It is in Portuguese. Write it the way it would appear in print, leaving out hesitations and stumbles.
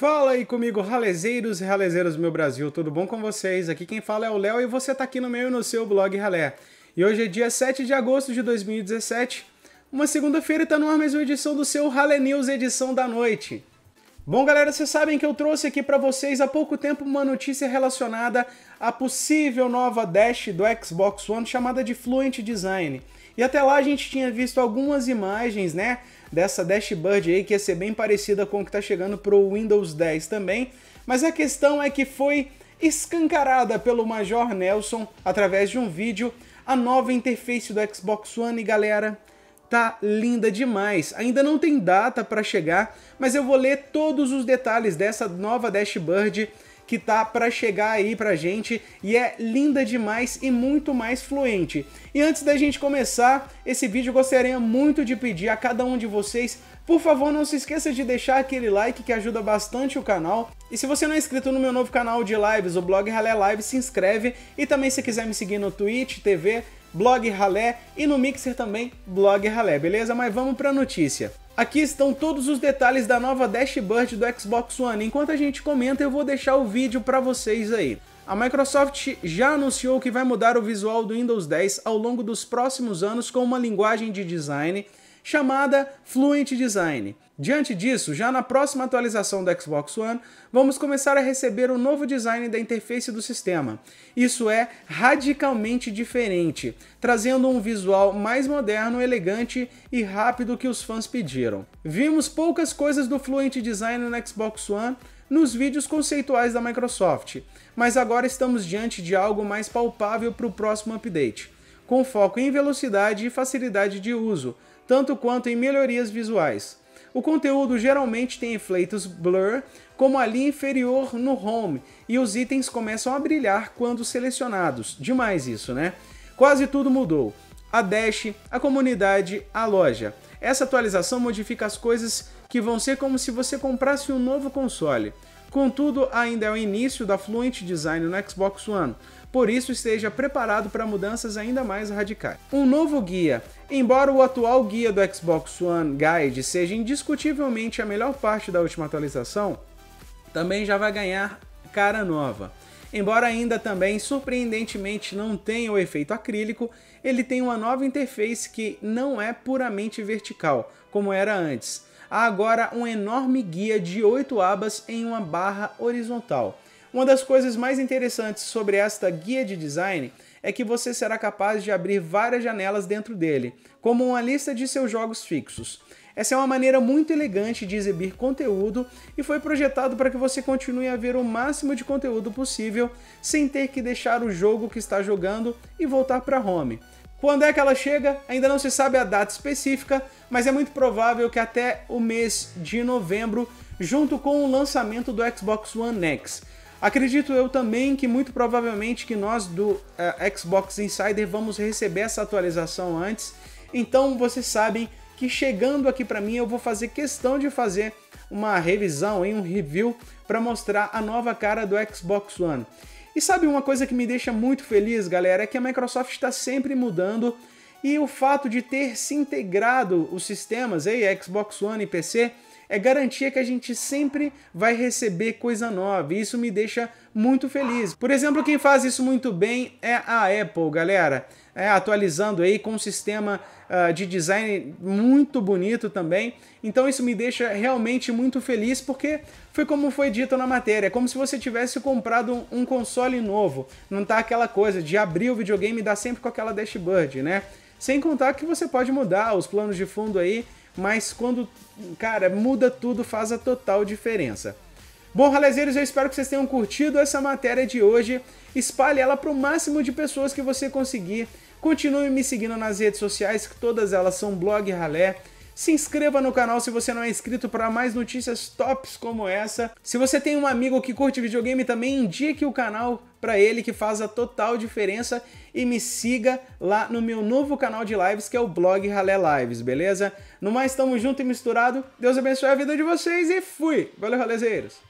Fala aí comigo, ralezeiros e ralezeiros do meu Brasil, tudo bom com vocês? Aqui quem fala é o Léo e você tá aqui no meu e no seu blog Ralé. E hoje é dia 7 de agosto de 2017, uma segunda-feira, e tá no ar mais uma edição do seu Blograle News, edição da noite. Bom, galera, vocês sabem que eu trouxe aqui pra vocês há pouco tempo uma notícia relacionada à possível nova dash do Xbox One chamada de Fluent Design. E até lá a gente tinha visto algumas imagens, né, dessa dashboard aí que ia ser bem parecida com o que tá chegando pro Windows 10 também, mas a questão é que foi escancarada pelo Major Nelson, através de um vídeo, a nova interface do Xbox One e, galera, tá linda demais. Ainda não tem data para chegar, mas eu vou ler todos os detalhes dessa nova dashboard que tá para chegar aí pra gente, e é linda demais e muito mais fluente. E antes da gente começar esse vídeo, gostaria muito de pedir a cada um de vocês, por favor, não se esqueça de deixar aquele like que ajuda bastante o canal. E se você não é inscrito no meu novo canal de lives, o Blograle Lives, se inscreve. E também se quiser me seguir no Twitch, TV, Blograle, e no Mixer também, Blograle, beleza? Mas vamos pra notícia. Aqui estão todos os detalhes da nova dashboard do Xbox One. Enquanto a gente comenta, eu vou deixar o vídeo para vocês aí. A Microsoft já anunciou que vai mudar o visual do Windows 10 ao longo dos próximos anos com uma linguagem de design chamada Fluent Design. Diante disso, já na próxima atualização do Xbox One, vamos começar a receber o novo design da interface do sistema. Isso é radicalmente diferente, trazendo um visual mais moderno, elegante e rápido que os fãs pediram. Vimos poucas coisas do Fluent Design no Xbox One nos vídeos conceituais da Microsoft, mas agora estamos diante de algo mais palpável para o próximo update, com foco em velocidade e facilidade de uso, tanto quanto em melhorias visuais. O conteúdo geralmente tem efeitos blur, como a linha inferior no home, e os itens começam a brilhar quando selecionados. Demais isso, né? Quase tudo mudou. A dash, a comunidade, a loja. Essa atualização modifica as coisas que vão ser como se você comprasse um novo console. Contudo, ainda é o início da Fluent Design no Xbox One, por isso esteja preparado para mudanças ainda mais radicais. Um novo guia. Embora o atual guia do Xbox One Guide seja indiscutivelmente a melhor parte da última atualização, também já vai ganhar cara nova. Embora ainda também, surpreendentemente, não tenha o efeito acrílico, ele tem uma nova interface que não é puramente vertical, como era antes. Há agora um enorme guia de 8 abas em uma barra horizontal. Uma das coisas mais interessantes sobre esta guia de design é que você será capaz de abrir várias janelas dentro dele, como uma lista de seus jogos fixos. Essa é uma maneira muito elegante de exibir conteúdo e foi projetado para que você continue a ver o máximo de conteúdo possível sem ter que deixar o jogo que está jogando e voltar para home. Quando é que ela chega? Ainda não se sabe a data específica, mas é muito provável que até o mês de novembro, junto com o lançamento do Xbox One X. Acredito eu também que muito provavelmente que nós do Xbox Insider vamos receber essa atualização antes, então vocês sabem que chegando aqui para mim eu vou fazer questão de fazer uma revisão, um review, para mostrar a nova cara do Xbox One. E sabe uma coisa que me deixa muito feliz, galera, é que a Microsoft está sempre mudando, e o fato de ter se integrado os sistemas, aí, Xbox One e PC, é garantia que a gente sempre vai receber coisa nova, e isso me deixa muito feliz. Por exemplo, quem faz isso muito bem é a Apple, galera, atualizando aí com um sistema de design muito bonito também. Então isso me deixa realmente muito feliz, porque foi como foi dito na matéria, é como se você tivesse comprado um console novo, não tá aquela coisa de abrir o videogame e dar sempre com aquela dashboard, né? Sem contar que você pode mudar os planos de fundo aí, mas quando, cara, muda tudo, faz a total diferença. Bom, ralezeiros, eu espero que vocês tenham curtido essa matéria de hoje. Espalhe ela para o máximo de pessoas que você conseguir. Continue me seguindo nas redes sociais, que todas elas são Blog Ralé. Se inscreva no canal se você não é inscrito para mais notícias tops como essa. Se você tem um amigo que curte videogame também, indique o canal para ele, que faz a total diferença. E me siga lá no meu novo canal de lives, que é o Blograle Lives, beleza? No mais, tamo junto e misturado. Deus abençoe a vida de vocês e fui! Valeu, ralezeiros!